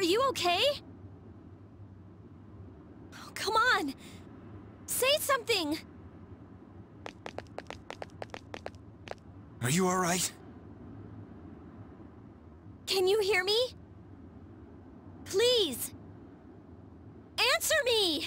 Are you okay? Oh, come on! Say something! Are you all right? Can you hear me? Please! Answer me!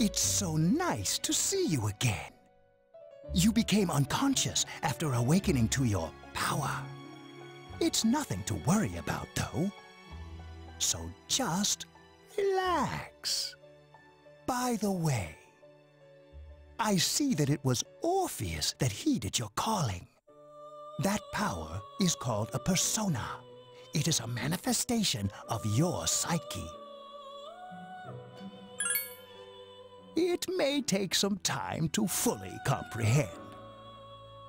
It's so nice to see you again. You became unconscious after awakening to your power. It's nothing to worry about, though. So just relax. By the way, I see that it was Orpheus that heeded your calling. That power is called a persona. It is a manifestation of your psyche. It may take some time to fully comprehend.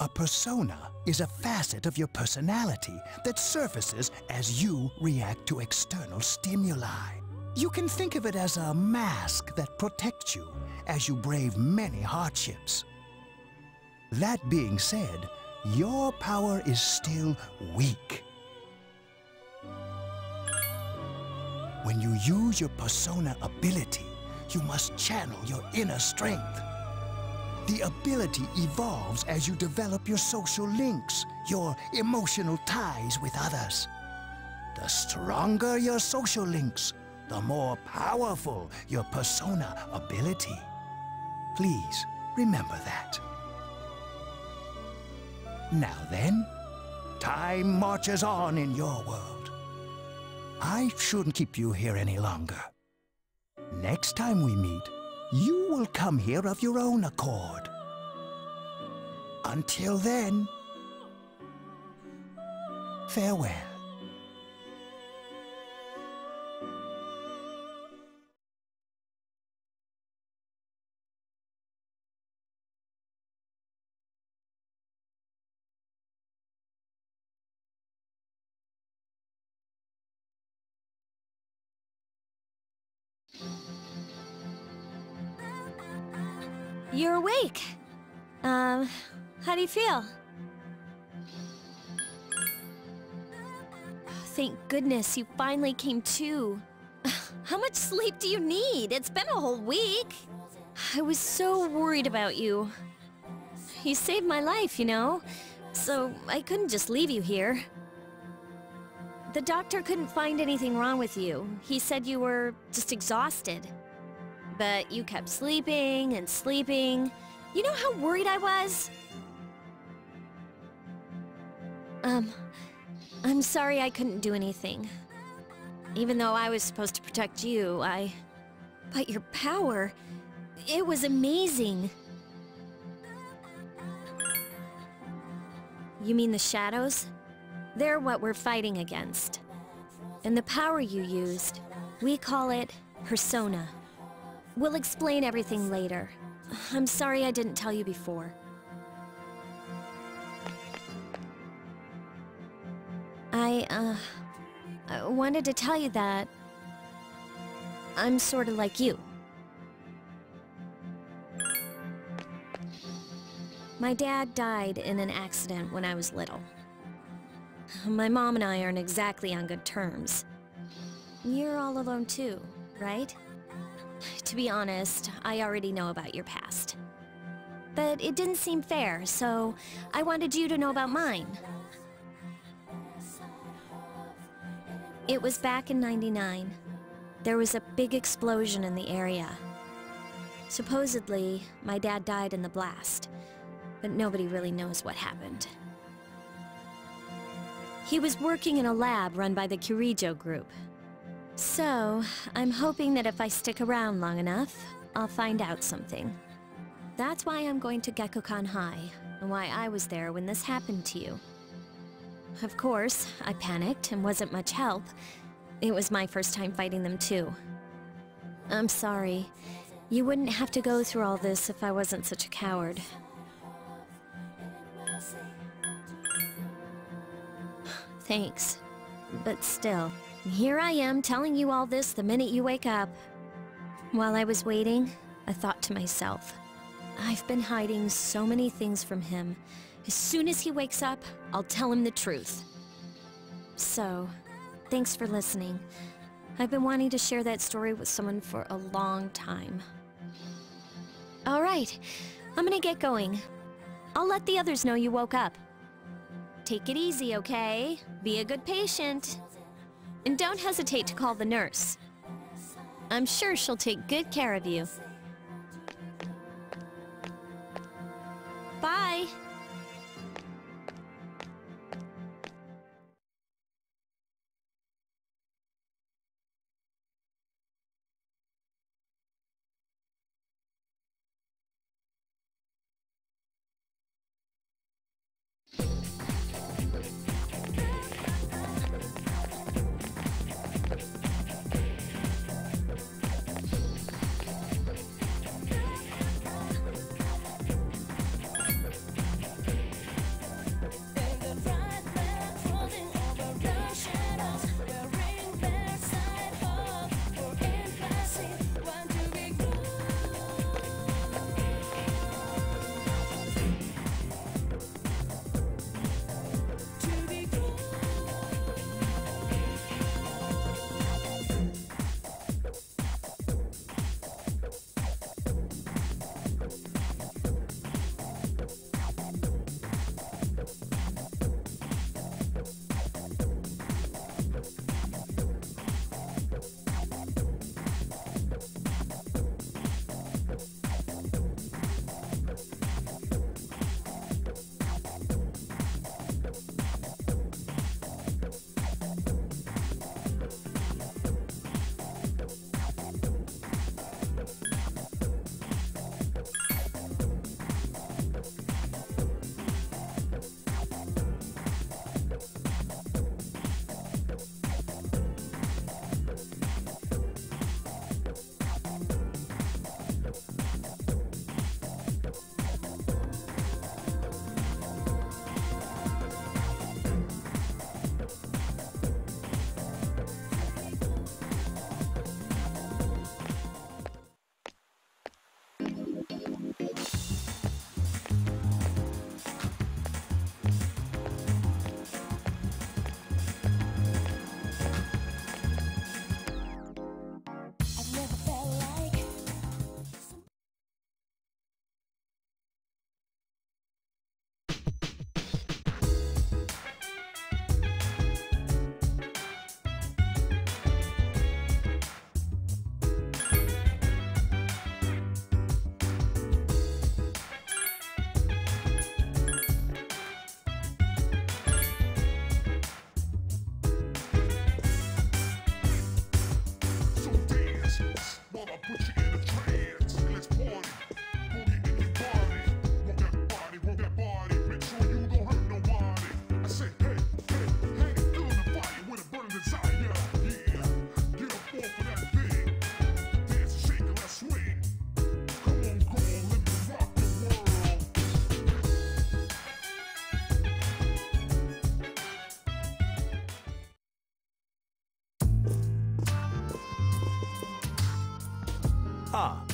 A persona is a facet of your personality that surfaces as you react to external stimuli. You can think of it as a mask that protects you as you brave many hardships. That being said, your power is still weak. When you use your persona ability, you must channel your inner strength. The ability evolves as you develop your social links, your emotional ties with others. The stronger your social links, the more powerful your persona ability. Please remember that. Now then, time marches on in your world. I shouldn't keep you here any longer. Next time we meet, you will come here of your own accord. Until then, farewell. You're awake. How do you feel? Oh, thank goodness you finally came to. How much sleep do you need? It's been a whole week. I was so worried about you. You saved my life, you know, so I couldn't just leave you here. The doctor couldn't find anything wrong with you. He said you were just exhausted. But you kept sleeping and sleeping. You know how worried I was? I'm sorry I couldn't do anything. Even though I was supposed to protect you, But your power... it was amazing. You mean the shadows? They're what we're fighting against. And the power you used, we call it persona. We'll explain everything later. I'm sorry I didn't tell you before. I wanted to tell you that... I'm sorta like you. My dad died in an accident when I was little. My mom and I aren't exactly on good terms. You're all alone too, right? To be honest, I already know about your past. But it didn't seem fair, so I wanted you to know about mine. It was back in '99. There was a big explosion in the area. Supposedly, my dad died in the blast, but nobody really knows what happened. He was working in a lab run by the Kirijo group. So, I'm hoping that if I stick around long enough, I'll find out something. That's why I'm going to Gekko-kan High, and why I was there when this happened to you. Of course, I panicked and wasn't much help. It was my first time fighting them too. I'm sorry. You wouldn't have to go through all this if I wasn't such a coward. Thanks. But still, here I am telling you all this the minute you wake up. While I was waiting, I thought to myself, I've been hiding so many things from him. As soon as he wakes up, I'll tell him the truth. So, thanks for listening. I've been wanting to share that story with someone for a long time. Alright, I'm gonna get going. I'll let the others know you woke up. Take it easy, okay? Be a good patient. And don't hesitate to call the nurse. I'm sure she'll take good care of you. Bye!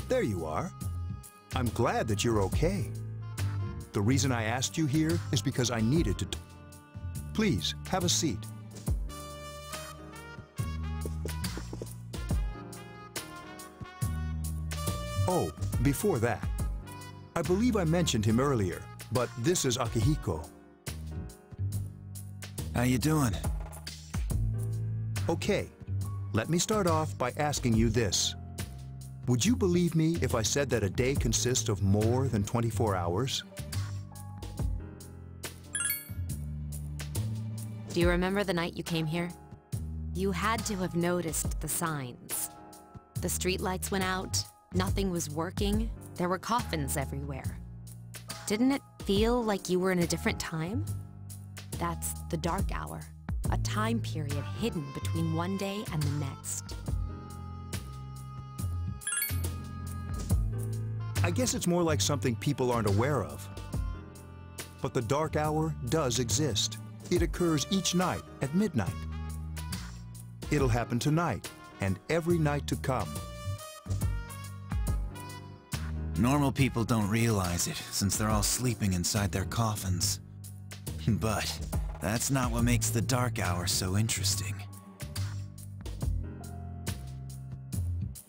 There you are. I'm glad that you're okay. The reason I asked you here is because I needed to talk. Please, have a seat. Oh, before that. I believe I mentioned him earlier, but this is Akihiko. How you doing? Okay. Let me start off by asking you this. Would you believe me if I said that a day consists of more than 24 hours? Do you remember the night you came here? You had to have noticed the signs. The streetlights went out, nothing was working, there were coffins everywhere. Didn't it feel like you were in a different time? That's the Dark Hour, a time period hidden between one day and the next. I guess it's more like something people aren't aware of. But the Dark Hour does exist. It occurs each night at midnight. It'll happen tonight and every night to come. Normal people don't realize it, since they're all sleeping inside their coffins. But that's not what makes the Dark Hour so interesting.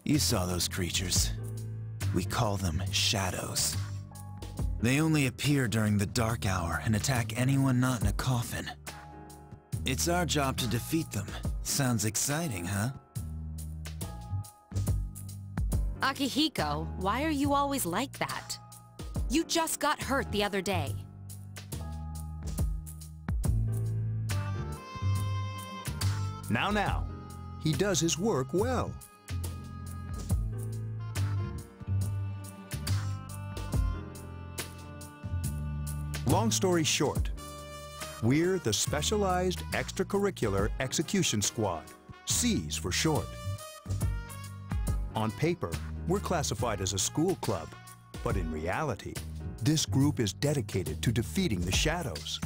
You saw those creatures. We call them shadows. They only appear during the Dark Hour and attack anyone not in a coffin. It's our job to defeat them. Sounds exciting, huh? Akihiko, why are you always like that? You just got hurt the other day. Now. He does his work well. Long story short, we're the Specialized Extracurricular Execution Squad, C's for short. On paper, we're classified as a school club, but in reality, this group is dedicated to defeating the shadows.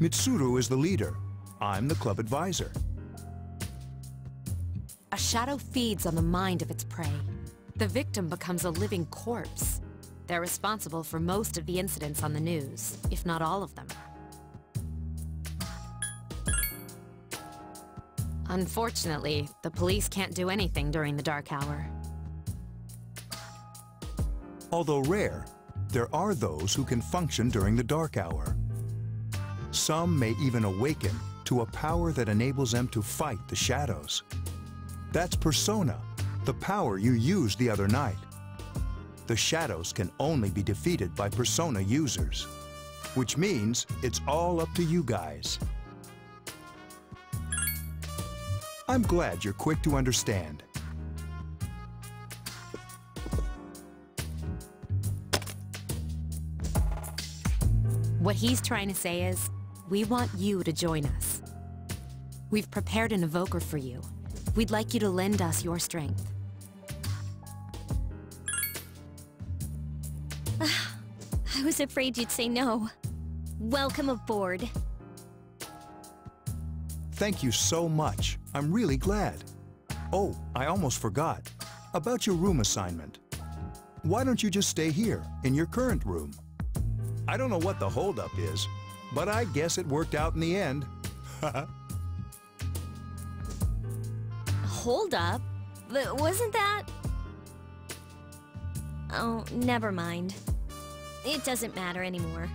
Mitsuru is the leader. I'm the club advisor. A shadow feeds on the mind of its prey. The victim becomes a living corpse. They're responsible for most of the incidents on the news, if not all of them. Unfortunately, the police can't do anything during the Dark Hour. Although rare, there are those who can function during the Dark Hour. Some may even awaken to a power that enables them to fight the shadows. That's Persona, the power you used the other night. The shadows can only be defeated by Persona users, which means it's all up to you guys. I'm glad you're quick to understand. What he's trying to say is, we want you to join us. We've prepared an evoker for you. We'd like you to lend us your strength. I was afraid you'd say no. Welcome aboard. Thank you so much. I'm really glad. Oh, I almost forgot. About your room assignment. Why don't you just stay here, in your current room? I don't know what the holdup is, but I guess it worked out in the end. Holdup? But wasn't that... Oh, never mind. It doesn't matter anymore.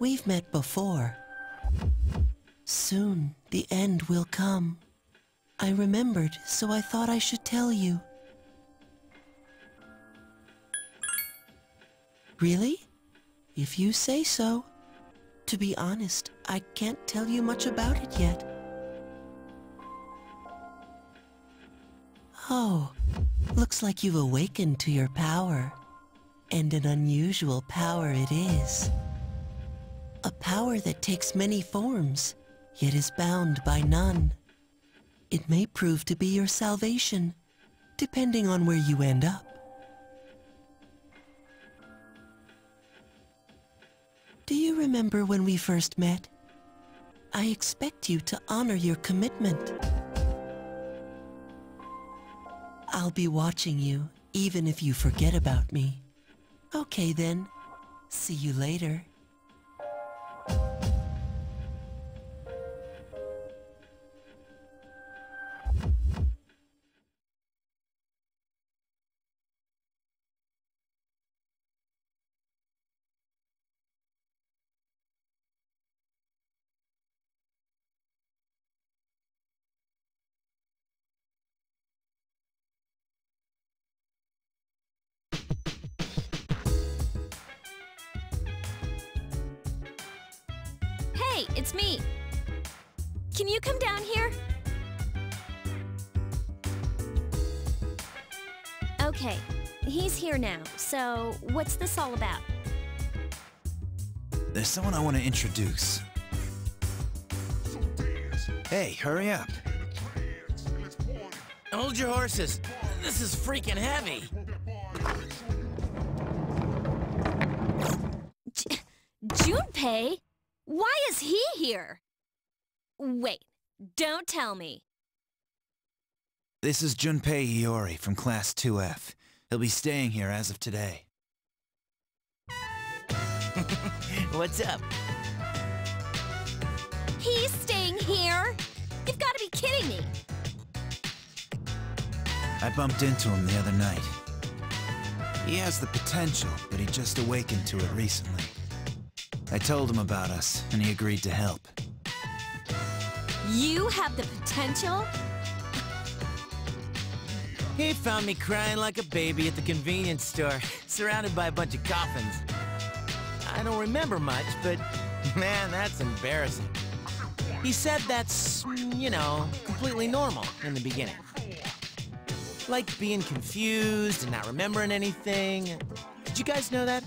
We've met before. Soon, the end will come. I remembered, so I thought I should tell you. Really? If you say so. To be honest, I can't tell you much about it yet. Oh, looks like you've awakened to your power. And an unusual power it is. A power that takes many forms, yet is bound by none. It may prove to be your salvation, depending on where you end up. Do you remember when we first met? I expect you to honor your commitment. I'll be watching you, even if you forget about me. Okay then, see you later. Hey, it's me. Can you come down here? Okay, he's here now, so what's this all about? There's someone I want to introduce. Hey, hurry up. Hold your horses. This is freaking heavy. Junpei? Why is he here? Wait, don't tell me. This is Junpei Iori from Class 2F. He'll be staying here as of today. What's up? He's staying here? You've got to be kidding me. I bumped into him the other night. He has the potential, but he just awakened to it recently. I told him about us, and he agreed to help. You have the potential? He found me crying like a baby at the convenience store, surrounded by a bunch of coffins. I don't remember much, but man, that's embarrassing. He said that's, you know, completely normal in the beginning. Like being confused and not remembering anything. Did you guys know that?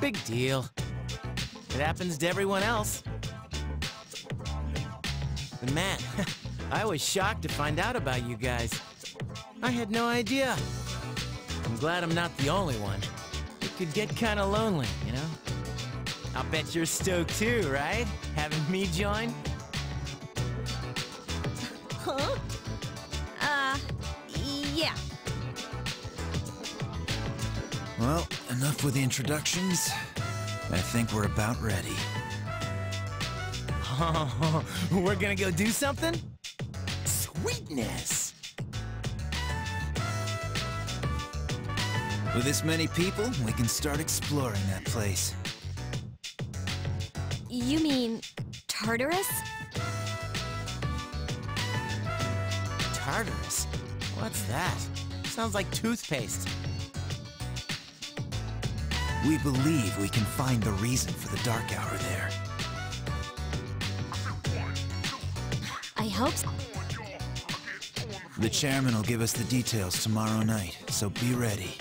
Big deal. It happens to everyone else. But man, I was shocked to find out about you guys. I had no idea. I'm glad I'm not the only one. It could get kind of lonely, you know? I'll bet you're stoked too, right? Having me join? Huh? Yeah. Well, enough with the introductions. I think we're about ready. Oh, we're gonna go do something? Sweetness! With this many people, we can start exploring that place. You mean Tartarus? Tartarus? What's that? Sounds like toothpaste. We believe we can find the reason for the Dark Hour there. I hope so. The chairman will give us the details tomorrow night, so be ready.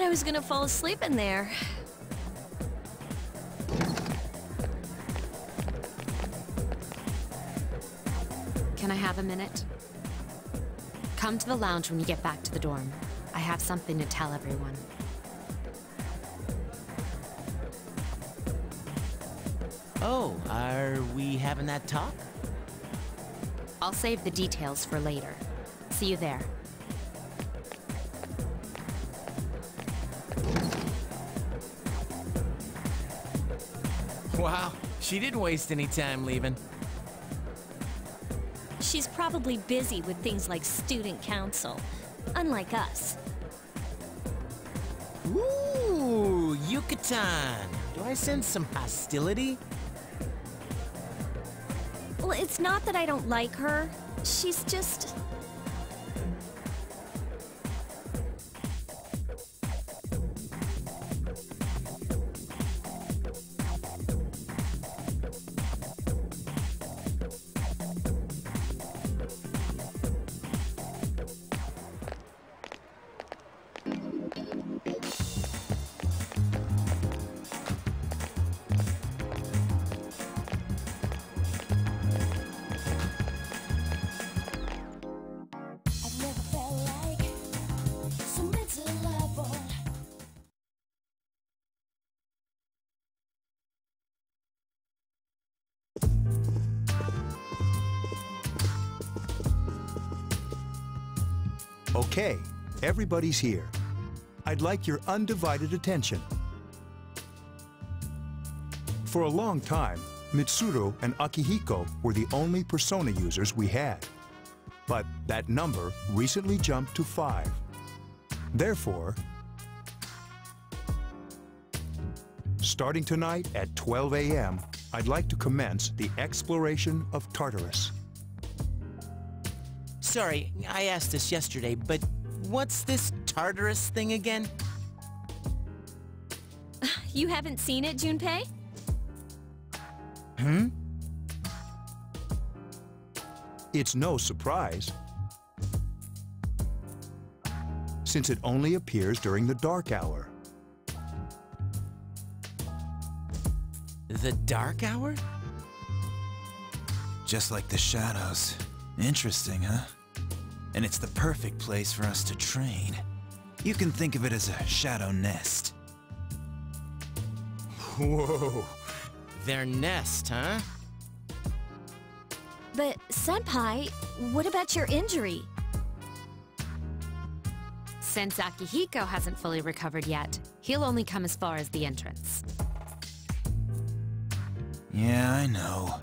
I was gonna fall asleep in there. Can I have a minute? Come to the lounge when you get back to the dorm. I have something to tell everyone. Oh, are we having that talk? I'll save the details for later. See you there. Wow, She didn't waste any time leaving. She's probably busy with things like student council, unlike us. Ooh, Yucatan. Do I sense some hostility? Well, it's not that I don't like her. She's just... Okay, everybody's here. I'd like your undivided attention. For a long time, Mitsuru and Akihiko were the only Persona users we had. But that number recently jumped to 5. Therefore, starting tonight at 12 a.m., I'd like to commence the exploration of Tartarus. Sorry, I asked this yesterday, but what's this Tartarus thing again? You haven't seen it, Junpei? Hmm? It's no surprise, since it only appears during the Dark Hour. The Dark Hour? Just like the shadows. Interesting, huh? And it's the perfect place for us to train. You can think of it as a shadow nest. Whoa. Their nest, huh? But, Senpai, what about your injury? Since Akihiko hasn't fully recovered yet, he'll only come as far as the entrance. Yeah, I know.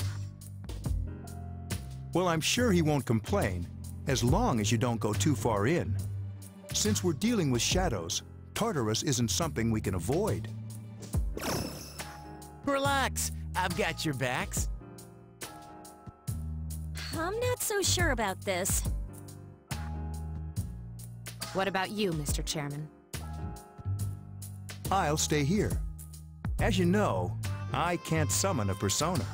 Well, I'm sure he won't complain, as long as you don't go too far in. Since we're dealing with shadows, Tartarus isn't something we can avoid. Relax, I've got your backs. I'm not so sure about this. What about you, Mr. Chairman? I'll stay here. As you know, I can't summon a persona.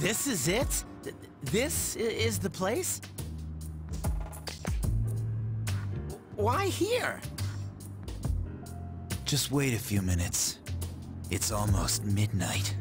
This is it? This is the place? Why here? Just wait a few minutes. It's almost midnight.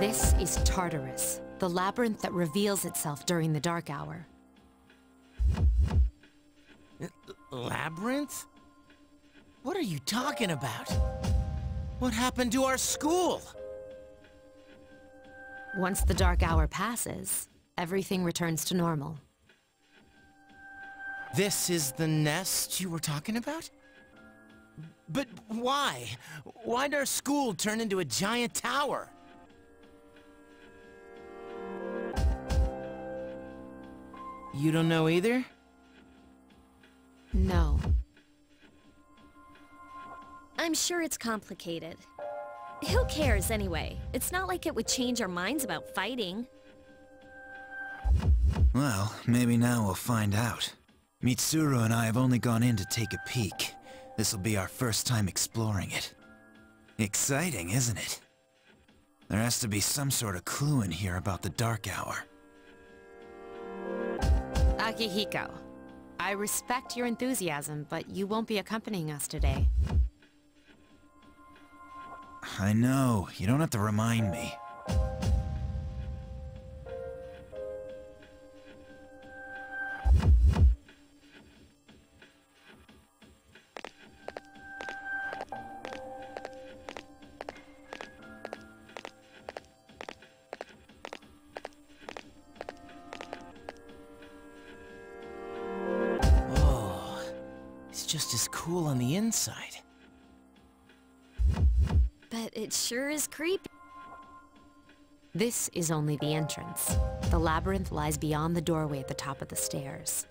This is Tartarus, the labyrinth that reveals itself during the Dark Hour. Labyrinth? What are you talking about? What happened to our school? Once the Dark Hour passes, everything returns to normal. This is the nest you were talking about? But why? Why'd our school turn into a giant tower? You don't know either? No. I'm sure it's complicated. Who cares anyway? It's not like it would change our minds about fighting. Well, maybe now we'll find out. Mitsuru and I have only gone in to take a peek. This'll be our first time exploring it. Exciting, isn't it? There has to be some sort of clue in here about the Dark Hour. Akihiko, I respect your enthusiasm, but you won't be accompanying us today. I know. You don't have to remind me. Whoa. It's just as cool on the inside. But it sure is creepy. This is only the entrance. The labyrinth lies beyond the doorway at the top of the stairs.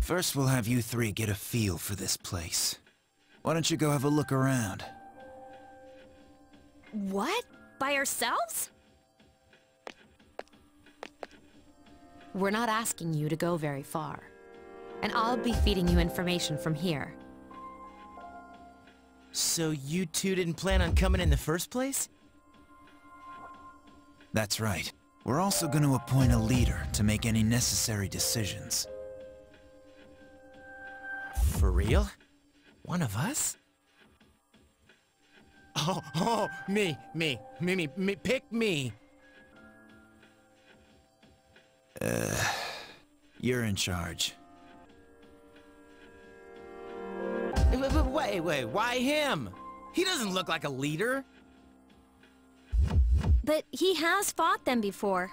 First, we'll have you three get a feel for this place. Why don't you go have a look around? What? By ourselves? We're not asking you to go very far. And I'll be feeding you information from here. So you two didn't plan on coming in the first place? That's right. We're also going to appoint a leader to make any necessary decisions. For real? One of us? Oh, me, pick me! You're in charge. Wait, why him? He doesn't look like a leader. But he has fought them before.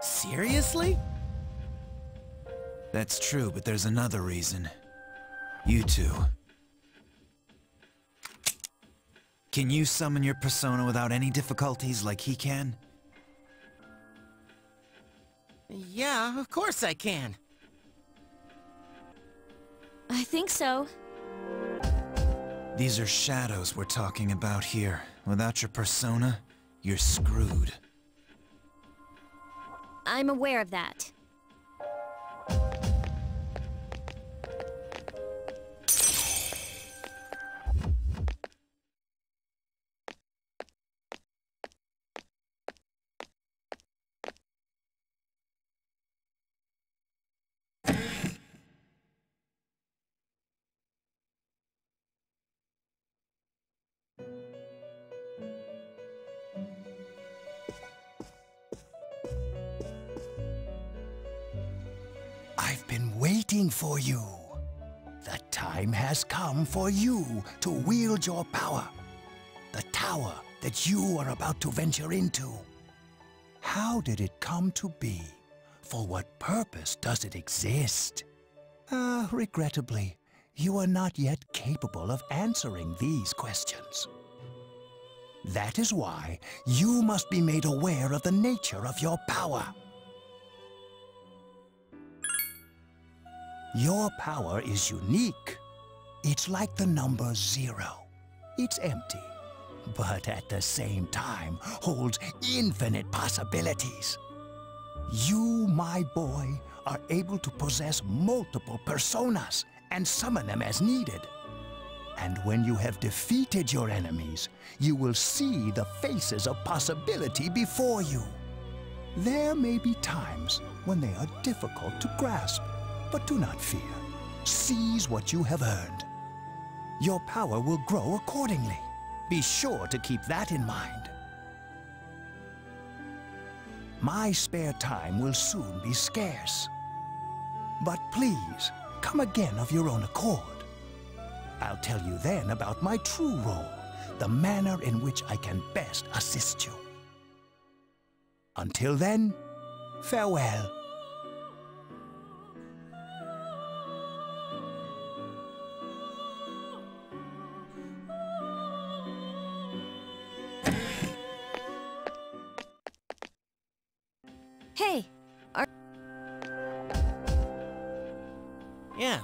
Seriously? That's true, but there's another reason. You two. Can you summon your persona without any difficulties like he can? Yeah, of course I can. I think so. These are shadows we're talking about here. Without your persona, you're screwed. I'm aware of that. For you. The time has come for you to wield your power. The tower that you are about to venture into. How did it come to be? For what purpose does it exist? Regrettably, you are not yet capable of answering these questions. That is why you must be made aware of the nature of your power. Your power is unique. It's like the number 0. It's empty, but at the same time holds infinite possibilities. You, my boy, are able to possess multiple personas and summon them as needed. And when you have defeated your enemies, you will see the faces of possibility before you. There may be times when they are difficult to grasp. But do not fear. Seize what you have earned. Your power will grow accordingly. Be sure to keep that in mind. My spare time will soon be scarce. But please, come again of your own accord. I'll tell you then about my true role, the manner in which I can best assist you. Until then, farewell.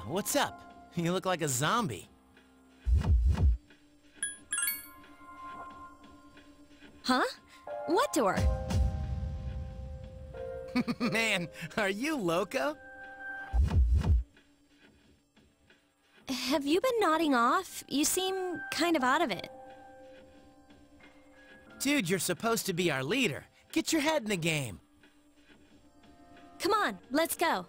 what's up? You look like a zombie. Huh? What door? Man, are you loco? Have you been nodding off? You seem kind of out of it. Dude, you're supposed to be our leader. Get your head in the game. Come on, let's go.